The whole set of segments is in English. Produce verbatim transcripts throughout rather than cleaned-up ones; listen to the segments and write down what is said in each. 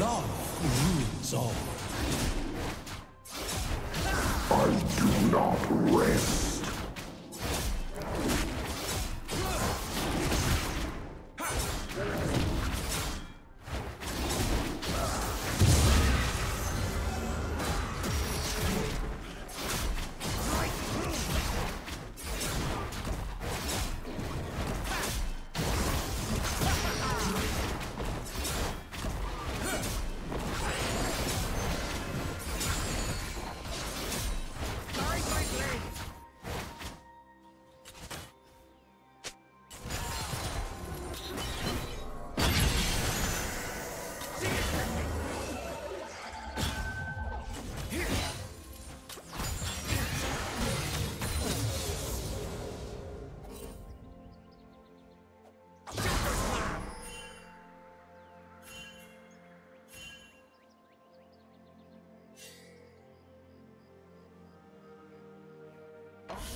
Love rules all. I do not rest.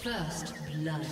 First blood.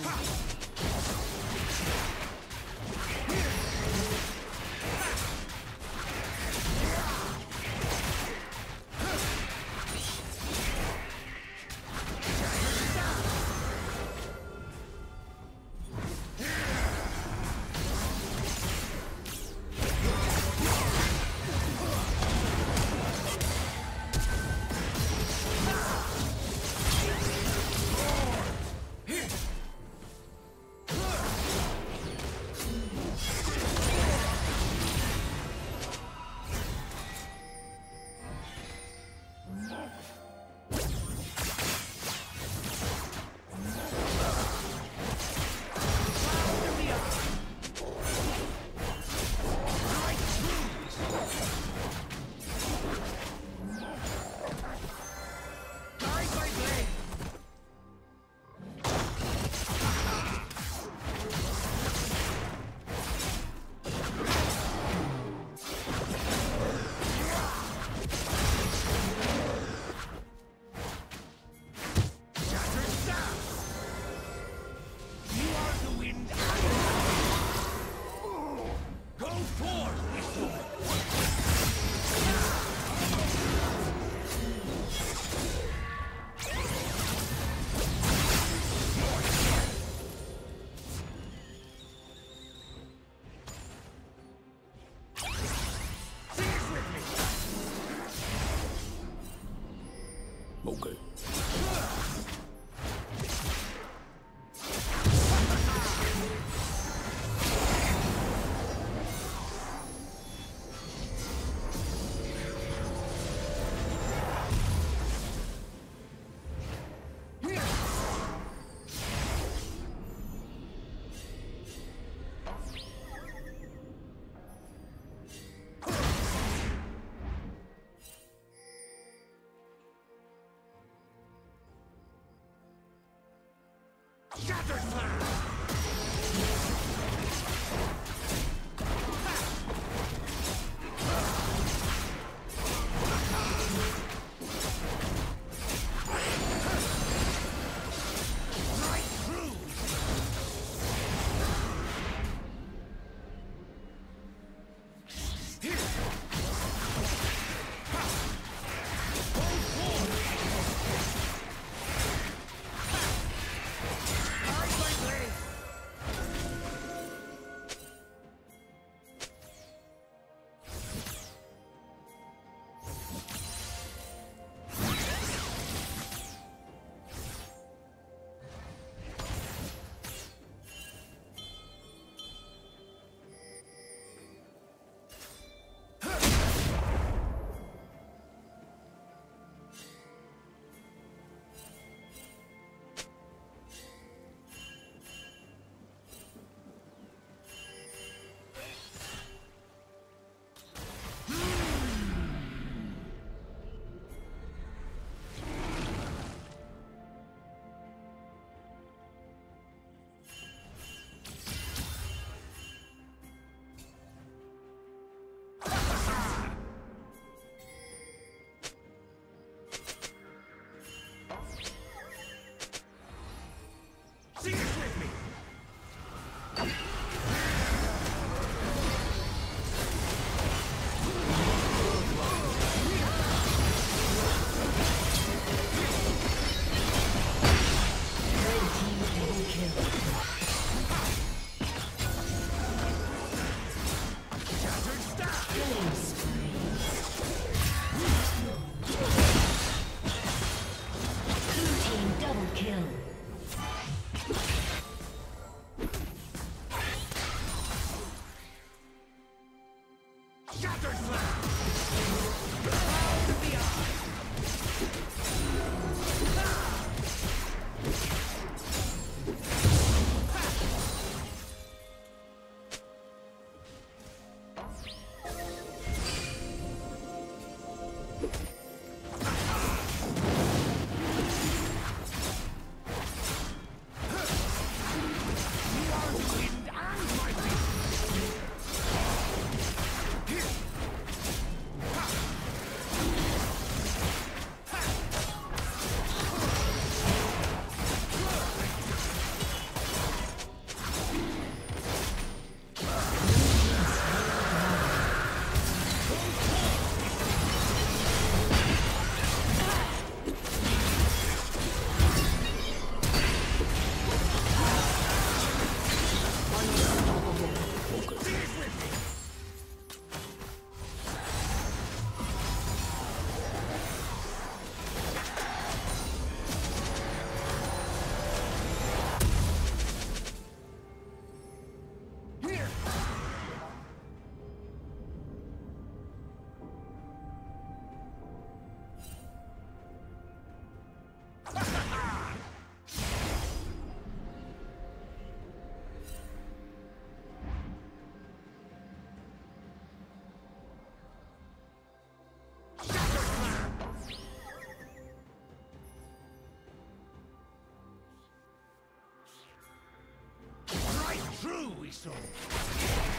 True, we saw. What?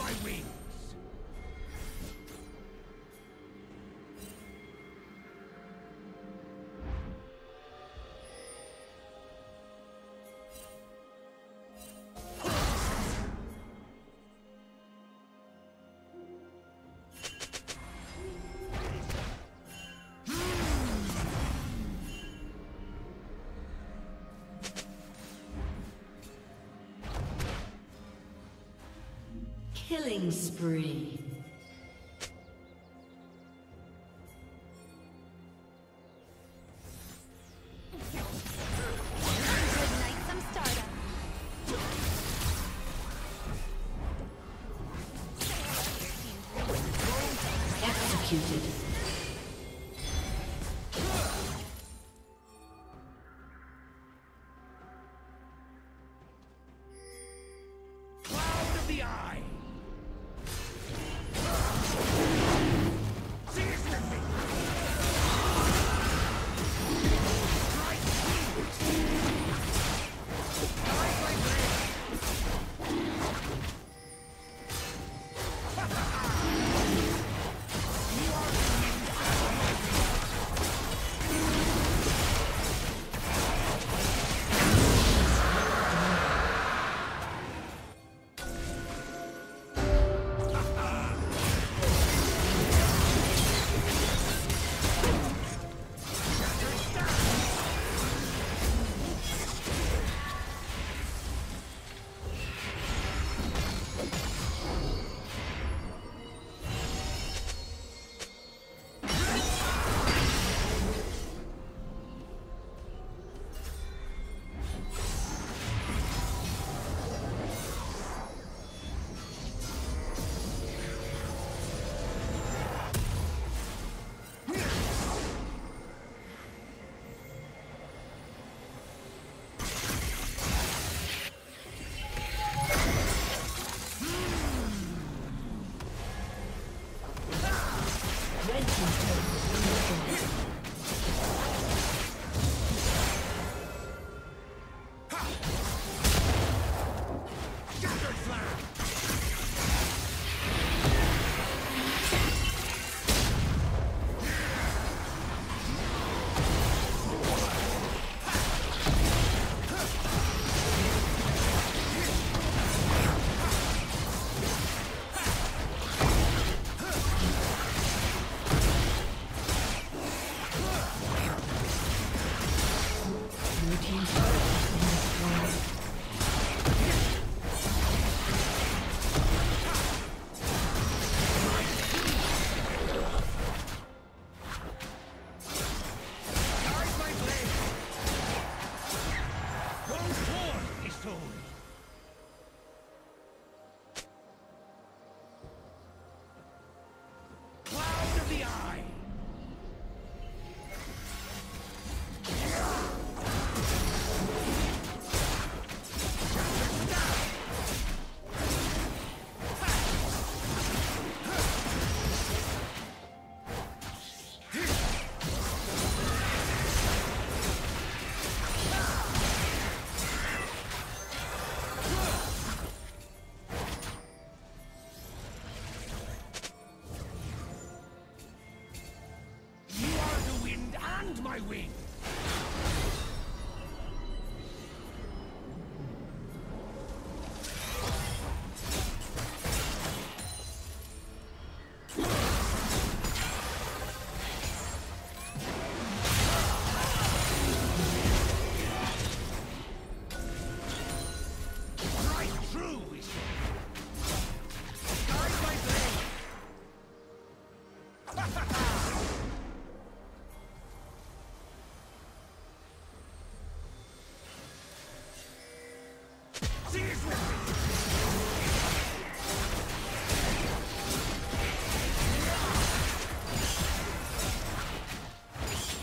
my wings. Killing spree.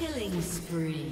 Killing spree.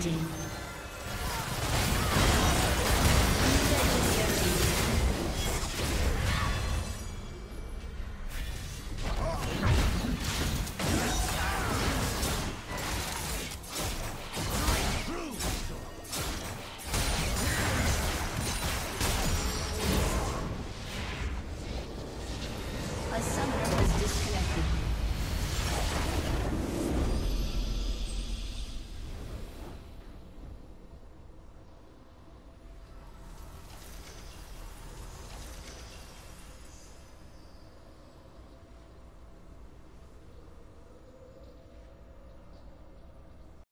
Thank you.